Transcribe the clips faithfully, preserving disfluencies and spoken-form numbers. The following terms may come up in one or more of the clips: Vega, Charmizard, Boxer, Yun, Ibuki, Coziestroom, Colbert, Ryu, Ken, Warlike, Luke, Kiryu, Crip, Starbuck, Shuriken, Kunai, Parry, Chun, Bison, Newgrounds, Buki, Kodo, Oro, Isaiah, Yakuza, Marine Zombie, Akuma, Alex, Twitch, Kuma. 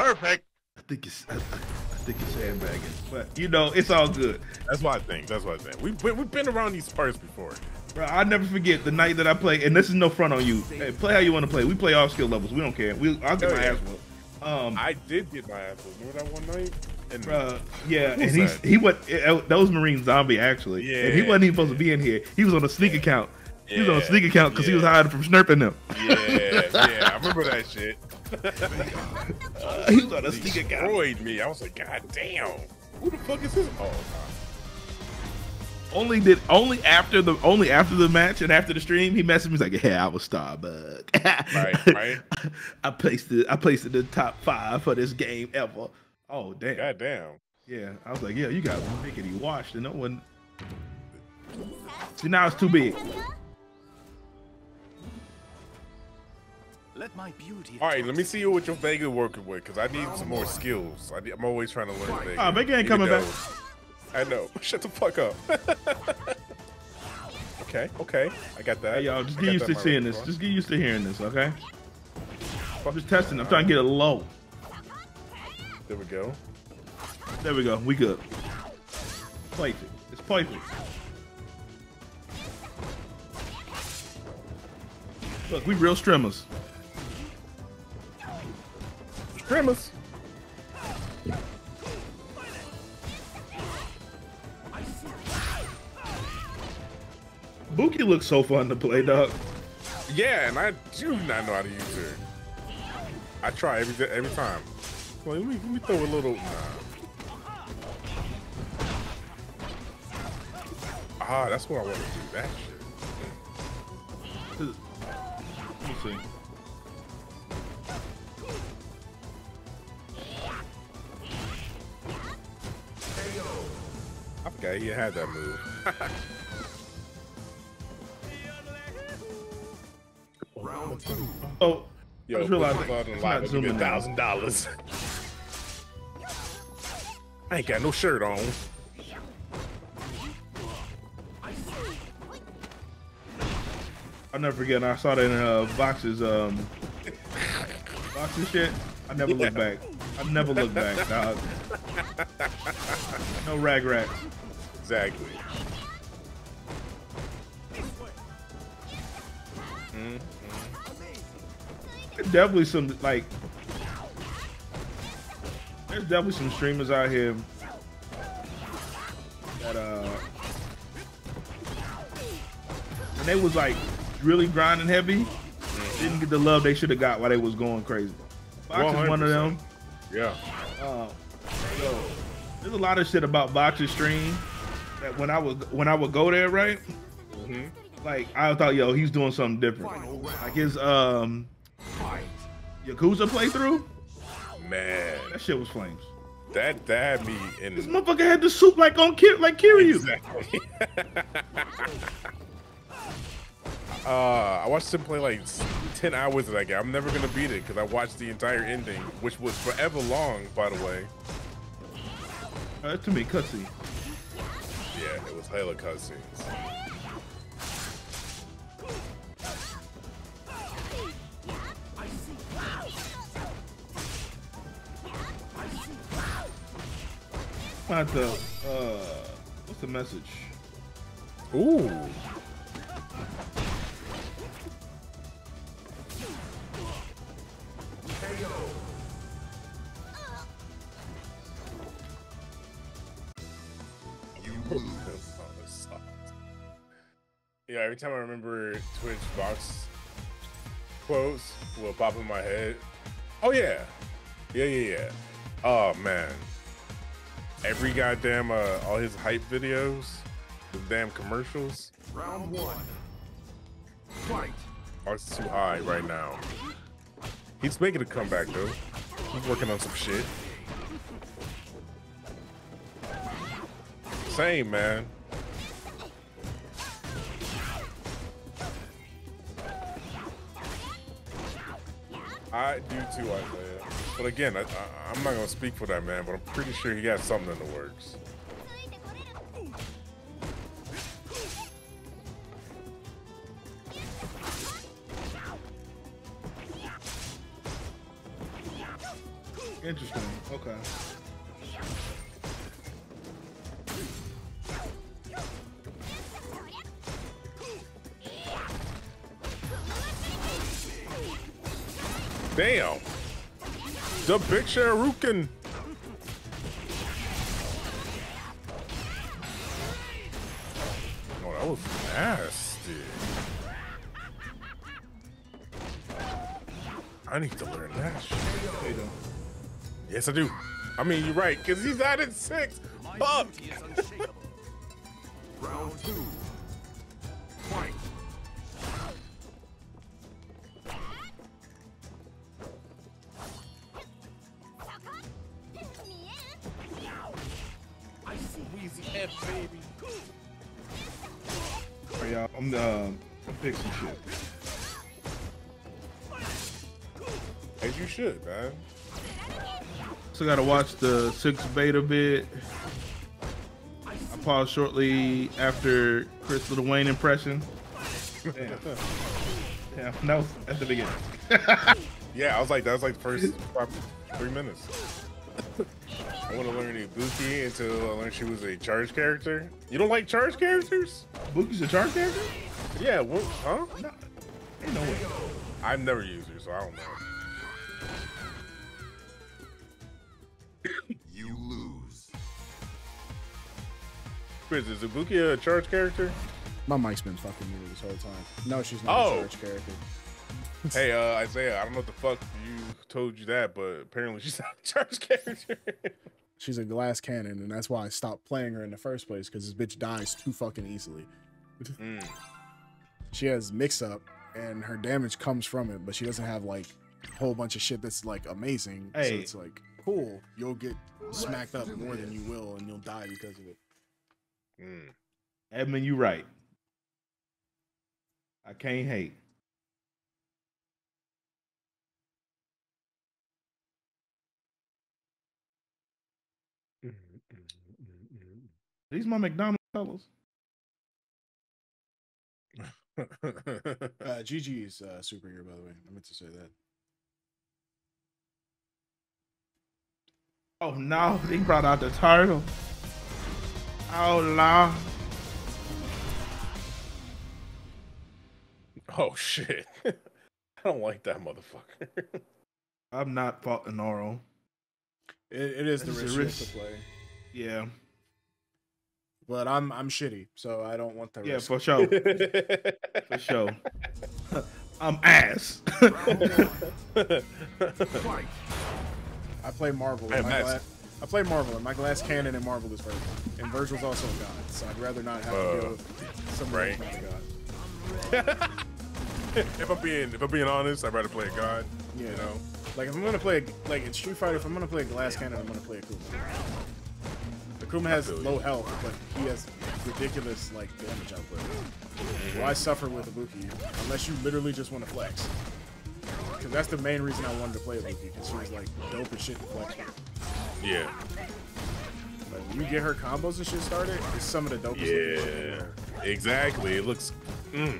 Perfect. I think it's I, I think it's sandbagging, but you know it's all good. That's what I think. That's what I think. We've been, we've been around these parts before. Bro, I'll never forget the night that I played, and this is no front on you. Hey, play how you want to play. We play all skill levels. We don't care. We I'll get oh, my yeah. ass whooped. Um, I did get my ass whooped. Remember that one night? And bro, yeah, and he's, he was that was Marine Zombie actually. Yeah, and he wasn't even supposed yeah. to be in here. He was on a sneak yeah. account. He yeah. was on a sneak account because yeah. he was hiding from snurping them. Yeah, yeah, I remember that shit. uh, he was on a sneak account. Destroyed me. I was like, God damn, who the fuck is this? Oh. Only did only after the only after the match and after the stream he messaged me. He's like, yeah, I was Starbuck. Right, right. I placed it. I placed it in the top five for this game ever. Oh damn. God damn. Yeah, I was like, yeah, you got rickety washed, and no one. See, now it's too big. Let my beauty. All right, let me see you with your Vega working with, cause I need some more skills. I need, I'm always trying to learn Vega. Ah, Vega ain't coming back. I know. Shut the fuck up. Okay, okay. I got that. Hey, y'all, just get used to seeing this. Just get used to hearing this, okay? I'm just testing. I'm trying to get it low. There we go. There we go. We good. Perfect. It's perfect. Look, we real streamers. Streamers. Buki looks so fun to play, dog. Yeah, and I do not know how to use her. I try every every time. Well, let me let me throw a little. Nah. Ah, that's what I want to do. That shit. Let me see. I forgot he had that move. Round two. Oh, yo, I just realized it's not zooming. Thousand dollars. I ain't got no shirt on. I'll never forget. I saw that in uh, Boxer's um, Boxer shit. I never yeah. look back. I never look back. Dog. No rag racks. Exactly. Mm-hmm. There's definitely some like there's definitely some streamers out here that uh and they was like really grinding heavy, didn't get the love they should have got while they was going crazy. Box is one of them. Yeah. Uh, so, there's a lot of shit about Boxer's stream that when I would when I would go there, right? Mm-hmm. Like I thought, yo, he's doing something different. Like his um, Yakuza playthrough. Man, that shit was flames. That that had me in. This motherfucker had the soup like on Kir like Kiryu. Exactly. uh, I watched him play like ten hours of that game. I'm never gonna beat it because I watched the entire ending, which was forever long, by the way. Uh, that's too many cutscenes. Yeah, it was hella cutscenes. Not the, uh, what's the message? Ooh. Yeah, every time I remember Twitch box quotes will pop in my head. Oh yeah. Yeah, yeah, yeah. Oh man. Every goddamn uh, all his hype videos, the damn commercials. Round one. Fight. Oh, it's too high right now. He's making a comeback though. He's working on some shit. Same man. I do too, Isaiah. But again, I, I, I'm not gonna speak for that man, but I'm pretty sure he got something in the works. Interesting. Okay. Damn. The big Shuriken. Oh, that was nasty. I need to learn that shit. Hey, yes, I do. I mean, you're right, because he's out at six. Fuck. Round two. Fight. I see Wheezy F, baby. All right, y'all. I'm, uh, I'm fixing shit. As you should, man. So gotta watch the six beta bit. I paused shortly after Chris Little Wayne impression. Damn. Yeah, that was at the beginning. Yeah, I was like, that was like the first three minutes. I want to learn Ibuki until I learned she was a charge character. You don't like charge characters? Ibuki's a charge character? Yeah. Well, huh? No, ain't no way. I've never used her, so I don't know. You lose. Chris, is Ibuki a charge character? My mic's been fucking muted this whole time. No, she's not oh. a charge character. Hey, uh, Isaiah, I don't know what the fuck you told you that, but apparently she's not a charge character. She's a glass cannon, and that's why I stopped playing her in the first place, because this bitch dies too fucking easily. Mm. She has mix-up, and her damage comes from it, but she doesn't have, like, a whole bunch of shit that's, like, amazing. Hey. So it's like... Cool, you'll get smacked up more than you will, and you'll die because of it. Mm. Edmund, you right. I can't hate. These my McDonald's fellas. uh, G G is uh, superhero, by the way. I meant to say that. Oh no, they brought out the turtle. Oh no. Oh shit. I don't like that motherfucker. I'm not faulting Oro. It, it is the risk, risk to play. Yeah. But I'm I'm shitty, so I don't want the yeah, risk. Yeah, for sure. For sure. I'm ass. Fight. I play Marvel. I, my glass, I play Marvel, and my glass cannon in Marvel is Virgil, and Virgil's also a god, so I'd rather not have uh, to deal with somebody who's not a god. if I'm being if I'm being honest, I'd rather play a god. Yeah. You know, like if I'm gonna play like in Street Fighter, if I'm gonna play a glass cannon, I'm gonna play a Akuma. Akuma has low health, but he has ridiculous like damage output. Why well, suffer with Ibuki unless you literally just want to flex? Because that's the main reason I wanted to play Luke, because she was like dope as shit to flex with. Yeah. But when you get her combos and shit started, it's some of the dopest yeah, shit. Yeah, exactly. It looks mm,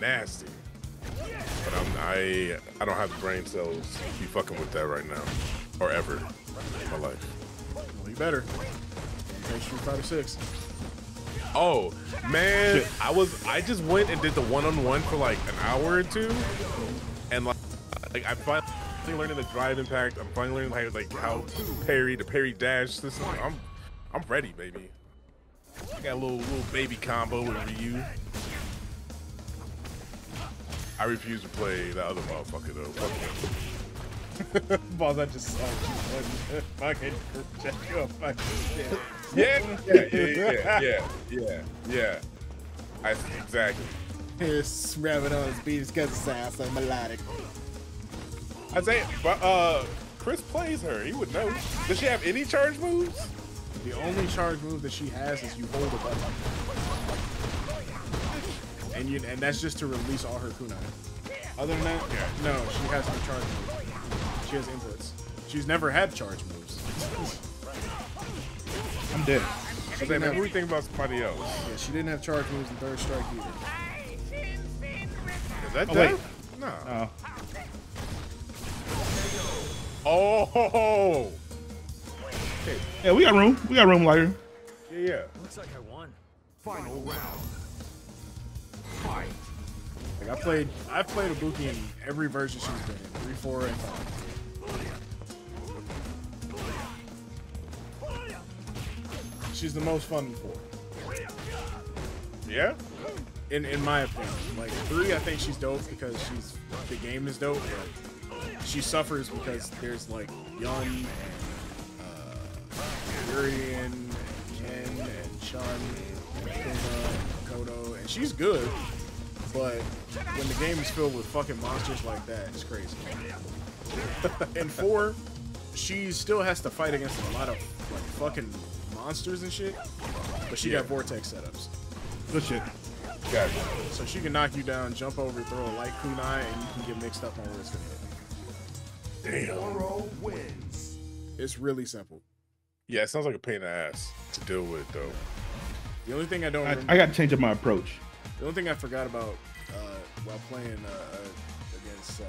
nasty. But I'm, I I don't have the brain cells to be fucking with that right now. Or ever in my life. Well, you better. Make sure you fight a six. Oh, man. I, was, I just went and did the one-on-one for like an hour or two. And like, like I'm finally learning the drive impact. I'm finally learning like, like how to parry, the parry dash system. I'm, I'm ready, baby. I got a little little baby combo with Ryu. I refuse to play the other motherfucker though. Fuck him. Balls, I just saw you fucking check you up. Yeah, yeah, yeah, yeah, yeah, yeah, yeah. I exactly. He's rabbit on his beat because it sounds so melodic. I say, but uh, Chris plays her. He would know. Does she have any charge moves? The only charge move that she has is you hold a button, and you and that's just to release all her kunai. Other than that, yeah. No, she has no charge moves. She has inputs. She's never had charge moves. I'm dead. I say, man, what do you think about somebody else? Yeah, she didn't have charge moves in Third Strike either. Is that oh, wait. No. No. Oh! Okay. Yeah, we got room. We got room later. Yeah, yeah. Looks like I won. Final round. Fight. Like I played, I played Ibuki in every version she's been in, three, four, and five. She's the most fun for. Yeah? In in my opinion. Like three, I think she's dope because she's the game is dope. But she suffers because there's like Yun and uh Urien and Ken and Chun and Kuma and Kodo, and she's good, but when the game is filled with fucking monsters like that, it's crazy. And four, she still has to fight against a lot of like fucking monsters and shit, but she yeah. got vortex setups. Good shit. Gotcha. So she can knock you down, jump over, throw a light kunai, and you can get mixed up on where it's gonna hit. Damn. Oro wins. It's really simple. Yeah, it sounds like a pain in the ass to deal with though. The only thing I don't. I, remember, I got to change up my approach. The only thing I forgot about uh, while playing uh, against uh,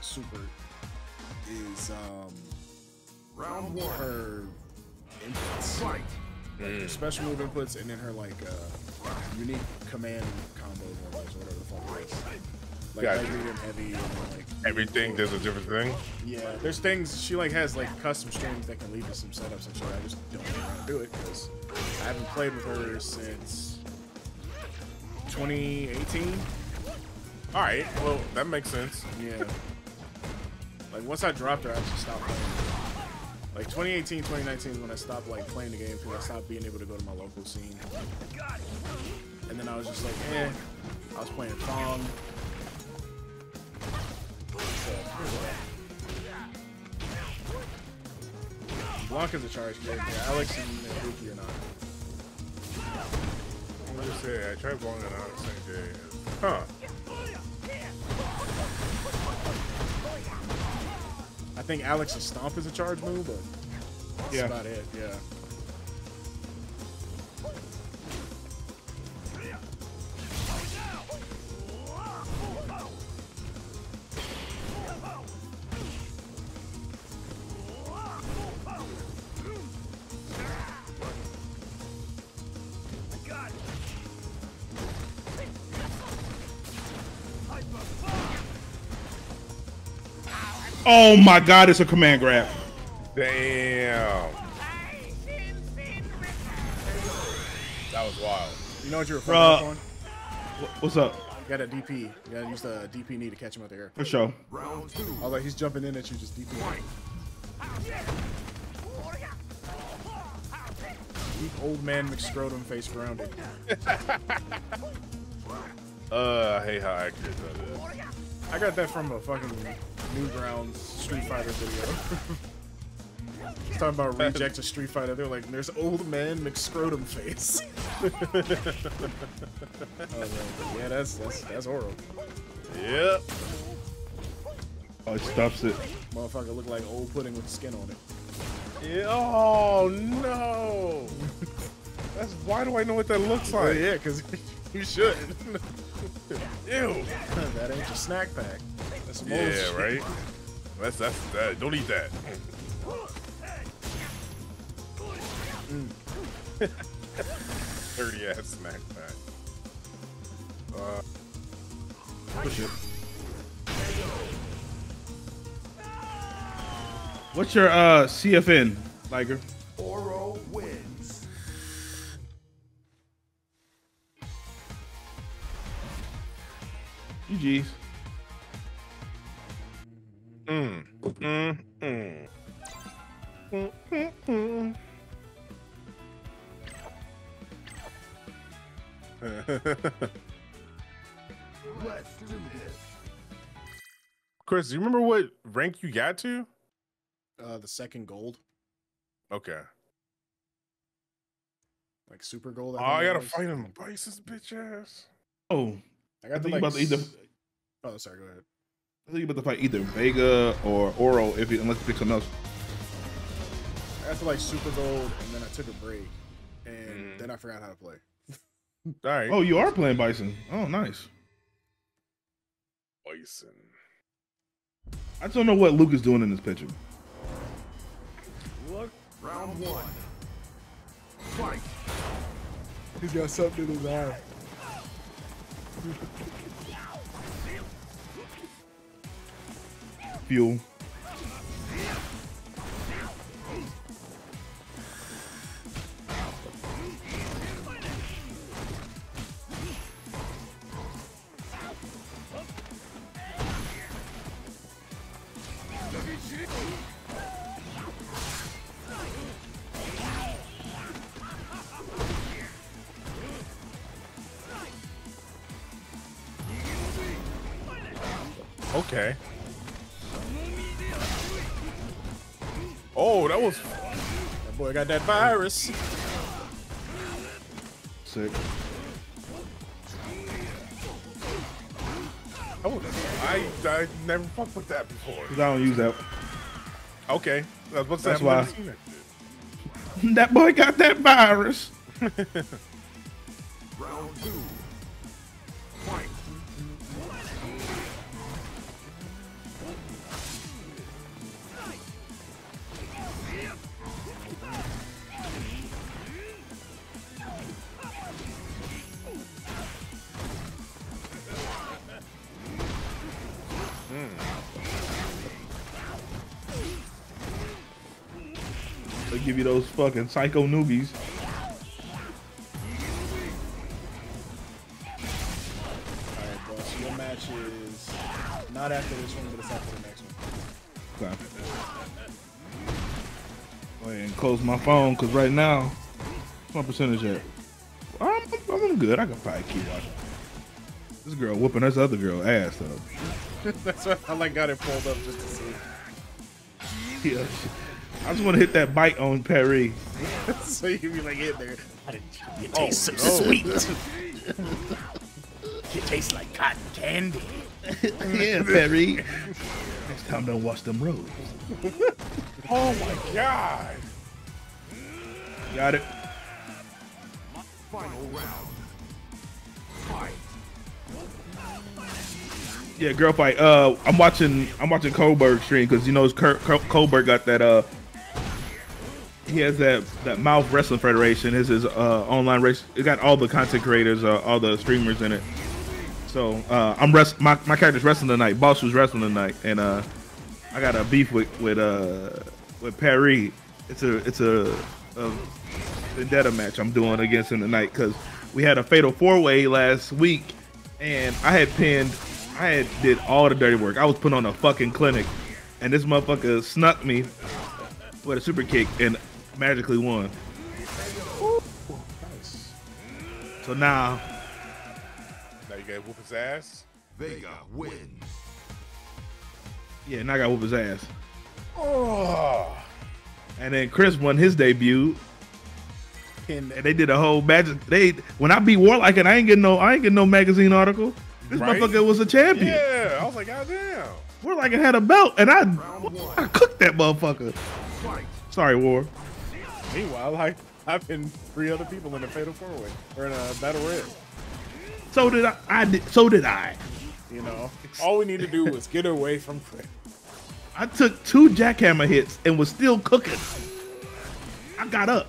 Super is um, round one. Her inputs, like mm. her special move inputs, and then her like uh, unique command combo, or whatever the fuck it is. Like gotcha. Lightning and heavy, and like everything. There's a different thing. Yeah, there's things she like has like custom strings that can lead to some setups and shit. I just don't know how to do it because I haven't played with her since twenty eighteen. All right, well that makes sense. Yeah. Like once I dropped her, I just stopped playing. Like twenty eighteen, twenty nineteen is when I stopped like playing the game because I stopped being able to go to my local scene. And then I was just like, eh. I was playing Pong. So, Blanca's a charge character. Alex and Buki are not. I'm gonna say I tried Blanca and Alex the same day. Huh. I think Alex's stomp is a charge move, but that's yeah. about it, yeah. Oh my god, it's a command grab. Damn. That was wild. You know what you were fucking on? What's up? You got a D P. You gotta use the D P knee to catch him out the air. For sure. Round two. I was like, he's jumping in at you, just D P. Deep old man McScrotum face grounded. uh, I hate how accurate that is. I got that from a fucking Newgrounds Street Fighter video. It's talking about reject a Street Fighter. They're like, there's old man McScrotum face. I was like, yeah, that's that's that's horrible. Yep. Oh, it stops it. Motherfucker look like old pudding with skin on it. Yeah. Oh no. That's why do I know what that looks like? Well, yeah, because you should. Ew. That ain't your snack pack. That's yeah, shit. Right? That's, that's, that, don't eat that. Mm. Dirty ass snack pack. Uh, push it. What's your uh, C F N, Liger? Oro wins. G G's. Mm. Mm, mm. Mm, mm, mm. Let's do this. Chris, do you remember what rank you got to? Uh, the second gold. Okay. Like super gold. I oh, I gotta was. fight him. Bison's bitch ass. Oh, I got I the like. About to either... Oh, sorry. Go ahead. I think you're about to fight either Vega or Oro if you, unless you pick something else. I got to like Super Gold and then I took a break and mm. then I forgot how to play. All right. Oh, you are playing Bison. Oh, nice. Bison. I just don't know what Luke is doing in this picture. Look, round one. Fight. He got something in his eye. Fuel. Okay. Oh, that was... That boy got that virus. Sick. Oh, I, I never fucked with that before. Because I don't use that. Okay. That's, what's That's that why. That, that boy got that virus. Round two. Fight. Give you those fucking psycho newbies. Alright, bro, so your match is not after this one, but it's after the next one. Okay. Go ahead and close my phone, because right now, what's my percentage at? I'm, I'm good. I can probably keep watching. This girl whooping this other girl ass, though. That's why I like got it pulled up just to see. Yeah. I just want to hit that bite on Parry. So you be like, in there. How did you, it tastes oh, so no. sweet. It tastes like cotton candy. Yeah, Parry. Next time, don't wash them roads. Oh my god. Got it. Final round. Fight. Yeah, girl fight. Uh, I'm watching. I'm watching Colbert stream because you know Col Col Colbert got that. Uh. He has that that Mouth Wrestling Federation. It's his uh, online race. It got all the content creators, uh, all the streamers in it. So uh, I'm rest. My my character's wrestling tonight. Boss was wrestling tonight, and uh, I got a beef with with uh with Parry. It's a it's a, a vendetta match I'm doing against him tonight because we had a fatal four way last week, and I had pinned. I had did all the dirty work. I was put on a fucking clinic, and this motherfucker snuck me with a super kick and. Magically won. Ooh, nice. So now, now you gotta whoop his ass. Vega wins. Yeah, now I gotta whoop his ass. Oh. And then Chris won his debut, and they did a whole magic. They when I beat Warlike, and I ain't getting no, I ain't getting no magazine article. This right? motherfucker was a champion. Yeah, I was like, goddamn. Warlike had a belt, and I, I cooked that motherfucker. Fight. Sorry, War. Meanwhile, I, I've been three other people in a fatal four-way or in a battle royale. So did I. I did, so did I. You know, all we need to do was get away from Crip. I took two jackhammer hits and was still cooking. I got up.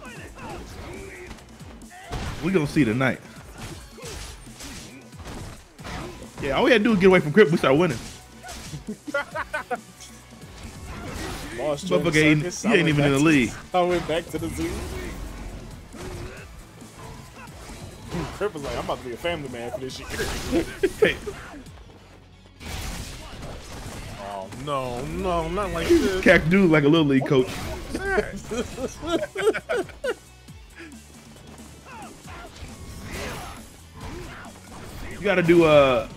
We gonna see tonight. Yeah, all we had to do was get away from Crip. We start winning. Lost you ain't, ain't even in the league. I went back to the zoo. Crip was like, I'm about to be a family man for this year. Hey. Oh, no, no, not like this. Cack dude like a little league coach. You gotta do a... Uh,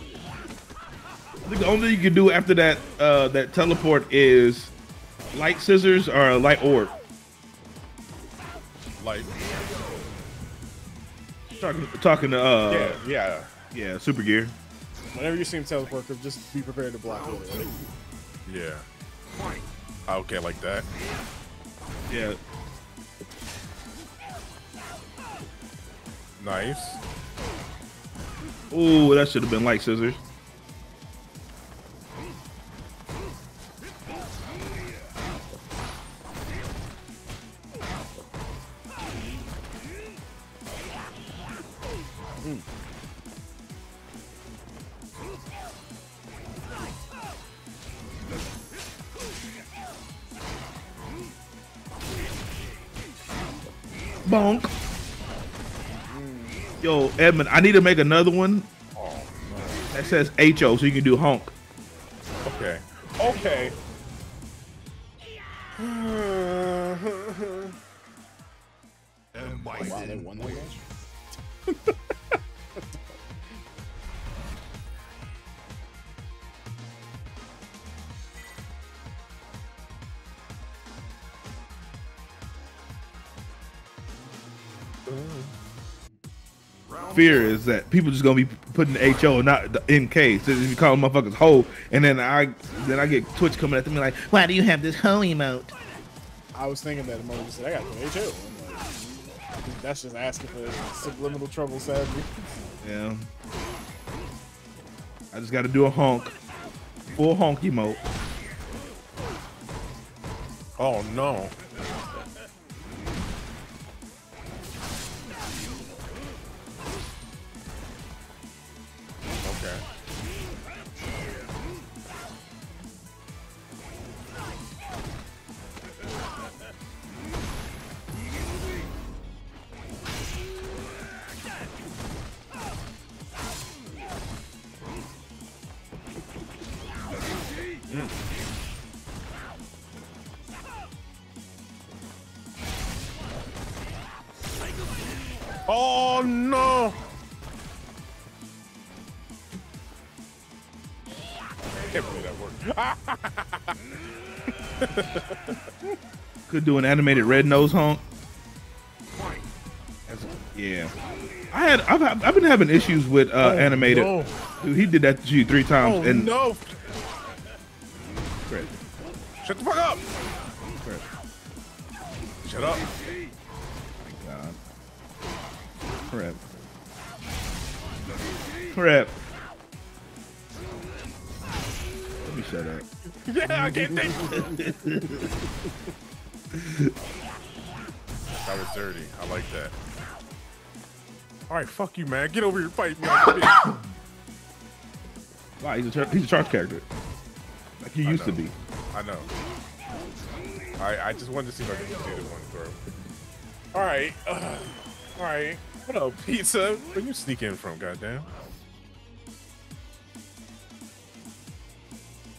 the only thing you can do after that, uh, that teleport is... Light scissors or a light orb? Light. Talking, talking to, uh... Yeah, yeah. Yeah, super gear. Whenever you see him teleport, just be prepared to block over it. Yeah. Okay, like that. Yeah. Nice. Ooh, that should have been light scissors. Mm. Bonk. Mm. Yo, Edmund, I need to make another one that says H O so you can do honk. Okay. Okay. Wow, they won that match. Fear is that people just gonna be putting the H O and not the N K. So if you call motherfuckers hoe, and then I then I get Twitch coming at me like, why do you have this hoe emote? I was thinking that emote. I said I got the H O. That's just asking for subliminal trouble, sadly. Yeah. I just gotta do a honk. Full honk emote. Oh no. Okay. Oh no! I can't believe that worked. Could do an animated red nose honk. That's, yeah, I had I've I've been having issues with uh, oh, animated. No. Dude, he did that to you three times. Oh, and no! Crazy. Shut the fuck up! Crazy. Shut up! Crip. Crip. Let me shut up. Yeah, I can't think. That was dirty. I like that. All right, fuck you, man. Get over here, fight me. Wow, he's a he's a charge character. Like he used to be. I know. I I just wanted to see if I could do the one throw. All right. Uh, all right. What up, pizza? Where you sneak in from, goddamn?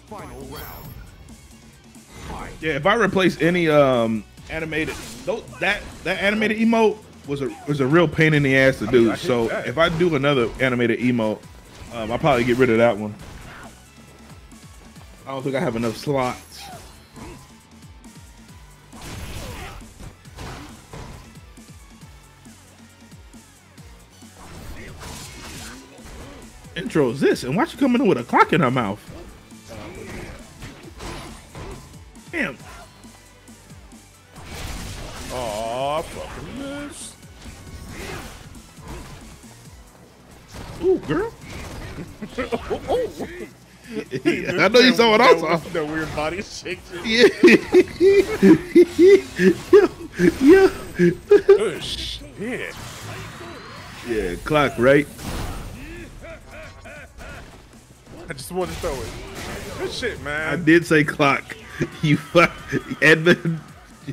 Final round. Fine. Yeah, if I replace any um animated, those, that that animated emote was a was a real pain in the ass to do. I mean, I so that. If I do another animated emote, um, I'll probably get rid of that one. I don't think I have enough slots. Intro is this, and why she coming in with a clock in her mouth? Damn. Aw, fucking miss. Ooh, girl. Oh, oh. Yeah, I know you saw what I saw. That weird body shake. Yeah. Yeah. Oh, shit. Yeah, clock, right? I just wanted to throw it. Good shit, man. I did say clock. You fuck, Edmund.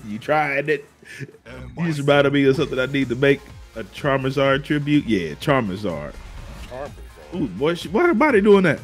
You tried it. You just reminded me of something I need to make. A Charmizard tribute. Yeah, Charmizard. Charmizard. Ooh, boy, she, why her body doing that?